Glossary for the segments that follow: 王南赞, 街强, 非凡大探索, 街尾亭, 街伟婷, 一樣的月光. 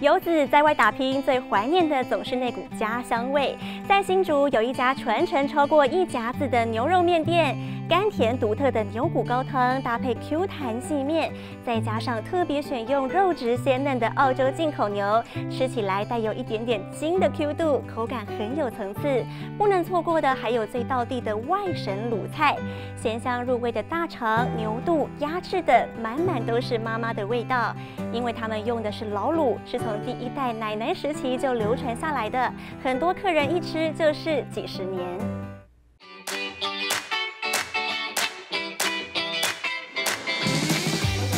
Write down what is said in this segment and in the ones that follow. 游子在外打拼，最怀念的总是那股家乡味。在新竹有一家传承超过一甲子的牛肉面店，甘甜独特的牛骨高汤搭配 Q 弹细面，再加上特别选用肉质鲜嫩的澳洲进口牛，吃起来带有一点点筋的 Q 度，口感很有层次。不能错过的还有最道地的外省卤菜，咸香入味的大肠、牛肚、鸭翅等，满满都是妈妈的味道。因为他们用的是老卤，是 从第一代奶奶时期就流传下来的，很多客人一吃就是几十年。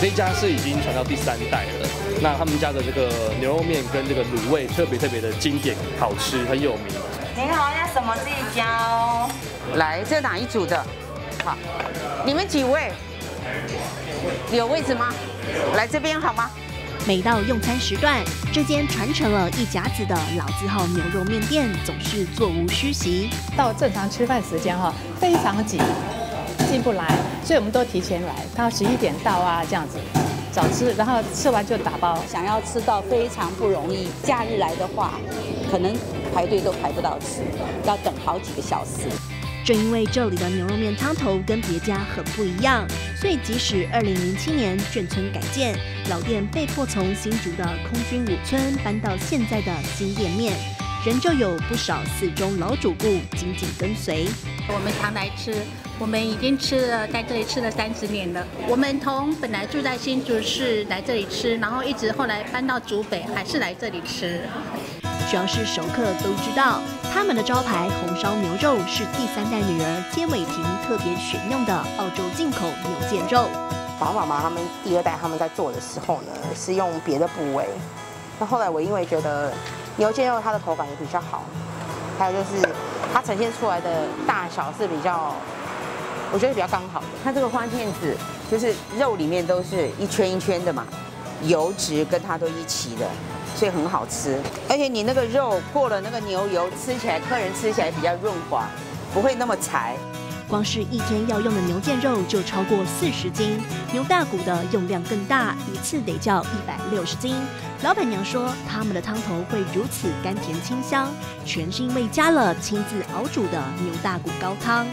这家是已经传到第三代了。那他们家的这个牛肉面跟这个卤味特别的经典，好吃，很有名。你好，要什么自己教？来，这哪一组的？好，你们几位？有位置吗？来这边好吗？ 每到用餐时段，这间传承了一甲子的老字号牛肉面店总是座无虚席。到正常吃饭时间哈，非常挤，进不来，所以我们都提前来，到11点到啊，这样子早吃，然后吃完就打包。想要吃到非常不容易，假日来的话，可能排队都排不到吃，要等好几个小时。 正因为这里的牛肉面汤头跟别家很不一样，所以即使2007年眷村改建，老店被迫从新竹的空军5村搬到现在的新店面，仍旧有不少四中老主顾紧紧跟随。我们常来吃，我们已经吃了在这里吃了30年了。我们从本来住在新竹市来这里吃，然后一直后来搬到竹北，还是来这里吃。 只要是熟客都知道，他们的招牌红烧牛肉是第3代女儿街伟婷特别选用的澳洲进口牛腱肉。爸爸妈妈他们第2代他们在做的时候呢，是用别的部位。那后来我因为觉得牛腱肉它的口感也比较好，还有就是它呈现出来的大小是比较，我觉得比较刚好的。它这个花片子就是肉里面都是一圈一圈的嘛，油脂跟它都一起的。 所以很好吃，而且你那个肉过了那个牛油，吃起来客人吃起来比较润滑，不会那么柴。光是一天要用的牛腱肉就超过40斤，牛大骨的用量更大，一次得叫160斤。老板娘说，他们的汤头会如此甘甜清香，全是因为加了亲自熬煮的牛大骨高汤。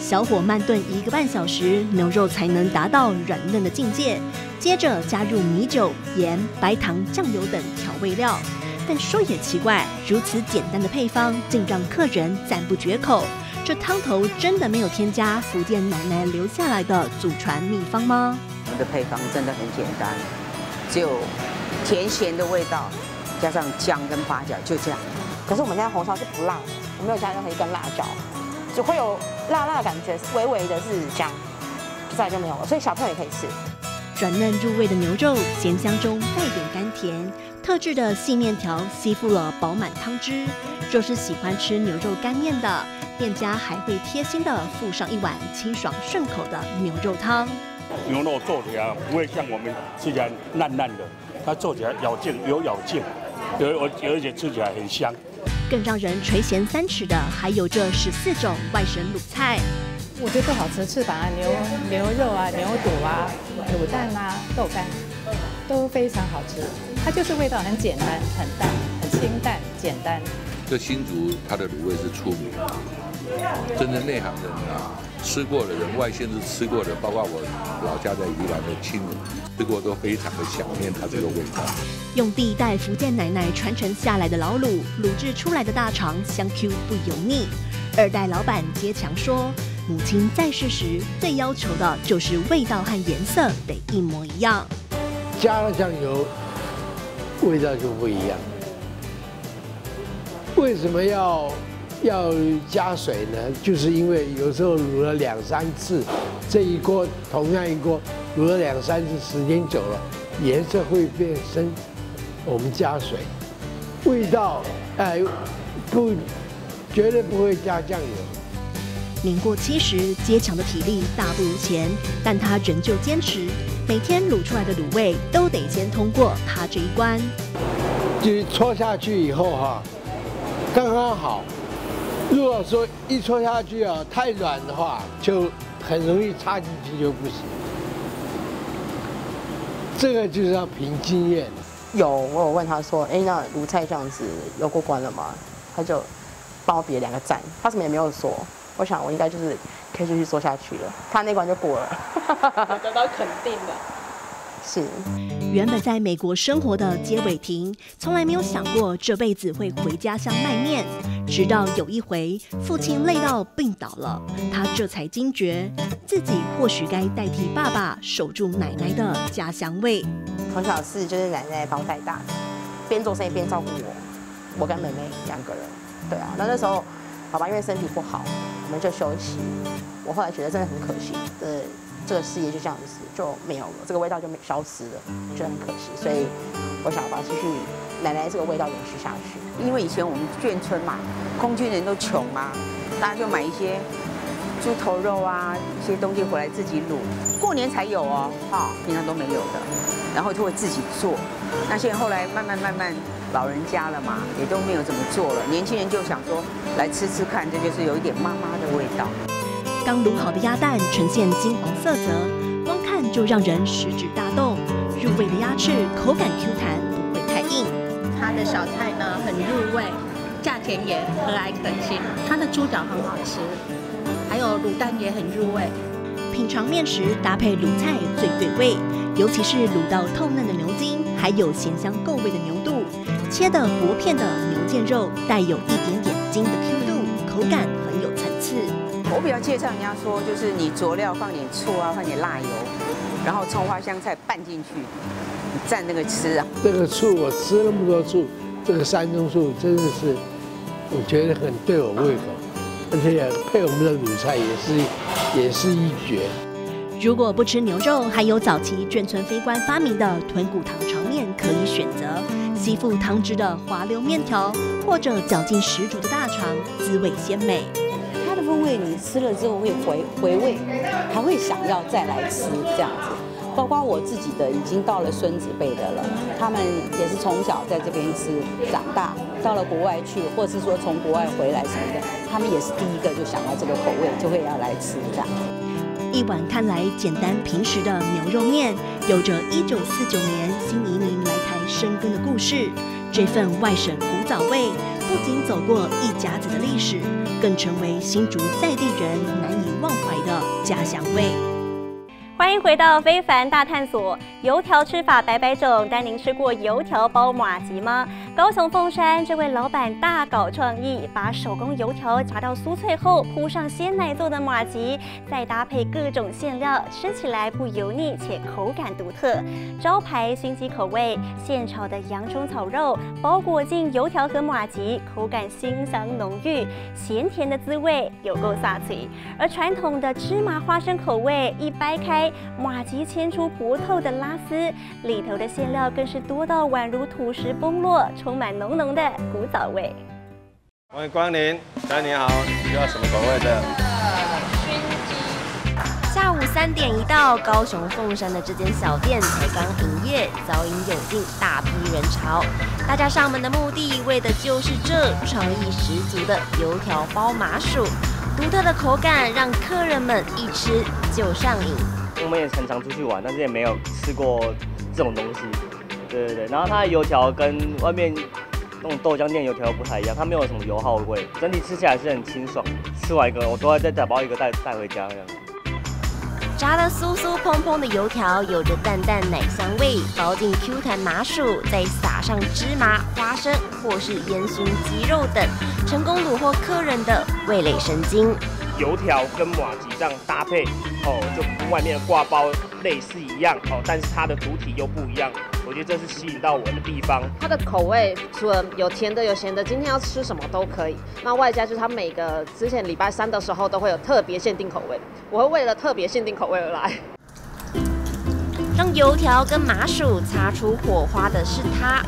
小火慢炖1个半小时，牛肉才能达到软嫩的境界。接着加入米酒、盐、白糖、酱油等调味料。但说也奇怪，如此简单的配方竟让客人赞不绝口。这汤头真的没有添加福建奶奶留下来的祖传秘方吗？我们的配方真的很简单，只有甜咸的味道，加上姜跟八角，就这样。可是我们家红烧是不辣的，我没有加任何一根辣椒。 只会有辣辣的感觉，微微的是姜，再来就没有了，所以小朋友也可以吃。软嫩入味的牛肉，咸香中带点甘甜，特制的细面条吸附了饱满汤汁。若是喜欢吃牛肉干面的，店家还会贴心的附上一碗清爽顺口的牛肉汤。牛肉做起来不会像我们吃起来烂烂的，它做起来咬劲，有咬劲，而且吃起来很香。 更让人垂涎3尺的，还有这14种外省卤菜。我觉得最好吃翅膀啊、牛肉啊、牛肚啊、卤蛋啊、豆干，都非常好吃。它就是味道很简单、很淡、很清淡、简单。这新竹它的卤味是出名，真正内行人啊，吃过的人，外县市吃过的，包括我老家在宜兰的亲人，吃过都非常的想念它这个味道。 用第1代福建奶奶传承下来的老卤卤制出来的大肠香 Q 不油腻。2代老板接强说，母亲在世时最要求的就是味道和颜色得一模一样。加了酱油，味道就不一样。为什么要加水呢？就是因为有时候卤了2、3次，这一锅同样一锅卤了2、3次，时间久了颜色会变深。 我们加水，味道绝对不会加酱油。年过70，街强的体力大不如前，但他仍旧坚持，每天卤出来的卤味都得先通过他这一关。就搓下去以后哈，刚刚好。如果说一搓下去啊太软的话，就很容易插进去就不行。这个就是要凭经验。有，我有问他说，哎，那卤菜这样子有过关了吗？他就帮我比了2个赞，他什么也没有说。我想我应该就是可以继续做下去了。他那关就过了，我得到肯定了。是。原本在美国生活的街尾亭，从来没有想过这辈子会回家乡卖面。直到有一回，父亲累到病倒了，他这才惊觉自己或许该代替爸爸守住奶奶的家乡味。从小是就是奶奶把我带大的，边做生意边照顾我，我跟妹妹2个人。对啊，那时候爸爸因为身体不好，我们就休息。我后来觉得真的很可惜，这个事业就这样子就没有了，这个味道就消失了，觉得很可惜。所以我想要把它继续奶奶这个味道延续下去。因为以前我们眷村嘛，空军人都穷嘛，大家就买一些猪头肉啊，一些东西回来自己卤，过年才有哦，哈，平常都没有的。然后就会自己做。那现在后来慢慢。老人家了嘛，也都没有怎么做了。年轻人就想说来吃吃看，这就是有一点妈妈的味道。刚卤好的鸭蛋呈现金黄色泽，光看就让人食指大动。入味的鸭翅口感 Q 弹，不会太硬。它的小菜呢很入味，价钱也和蔼可亲。它的猪脚很好吃，还有卤蛋也很入味。品尝面食搭配卤菜最对味，尤其是卤到透嫩的牛筋，还有咸香够味的牛肚。切的薄片的牛腱肉带有一点点筋的 Q 度，口感很有层次。我比较介绍人家说，就是你佐料放点醋啊，放点辣油，然后葱花香菜拌进去，你蘸那个吃啊。这个醋我吃那么多醋，这个山中醋真的是我觉得很对我胃口，而且配我们的卤菜也是一绝。如果不吃牛肉，还有早期眷村飞官发明的豚骨糖炒面可以选择。吸附汤汁的滑溜面条，或者嚼劲十足的大肠，滋味鲜美。它的风味你吃了之后会回味，还会想要再来吃这样子。包括我自己的已经到了孙子辈的了，他们也是从小在这边吃长大，到了国外去，或是说从国外回来什么的，他们也是第一个就想到这个口味，就会要来吃这样子。一碗看来简单平实的牛肉面，有着1949年新移民来台生根的故事。这份外省古早味，不仅走过一甲子的历史，更成为新竹在地人难以忘怀的家乡味。欢迎回到非凡大探索。油条吃法百百种，但您吃过油条包马吉吗？高雄凤山这位老板大搞创意，把手工油条炸到酥脆后，铺上鲜奶做的马吉，再搭配各种馅料，吃起来不油腻且口感独特。招牌熏鸡口味，现炒的洋葱炒肉包裹进油条和马吉，口感鲜香浓郁，咸甜的滋味有够飒脆。而传统的芝麻花生口味，一掰开马吉牵出薄透的拉丝，里头的馅料更是多到宛如土石崩落。充满浓浓的古早味。欢迎光临，大家好，需要什么口味的？下午3点一到，高雄凤山的这间小店才刚营业，早已涌进大批人潮。大家上门的目的，为的就是这创意十足的油条包麻薯，独特的口感让客人们一吃就上瘾。我们也很常出去玩，但是也没有吃过这种东西。对，然后它的油条跟外面那种豆浆店油条不太一样，它没有什么油耗味，整体吃起来是很清爽。吃完一个，我都会再打包一个带回家这样。炸得酥酥蓬蓬的油条，有着淡淡奶香味，包进 Q 弹麻薯，再撒上芝麻、花生或是烟熏鸡肉等，成功虏获客人的味蕾神经。油条跟马吉这样搭配，哦，就跟外面的挂包类似一样，哦，但是它的主体又不一样。我觉得这是吸引到我的地方。它的口味除了有甜的有咸的，今天要吃什么都可以。那外加就是它每个之前礼拜3的时候都会有特别限定口味，我会为了特别限定口味而来。让油条跟麻薯擦出火花的是他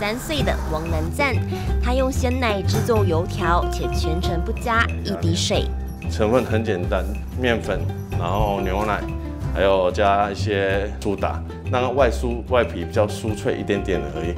，53岁的王南赞。他用鲜奶制作油条，且全程不加一滴水。成分很简单，面粉，然后牛奶，还有加一些苏打。那个外酥外皮比较酥脆一点点而已。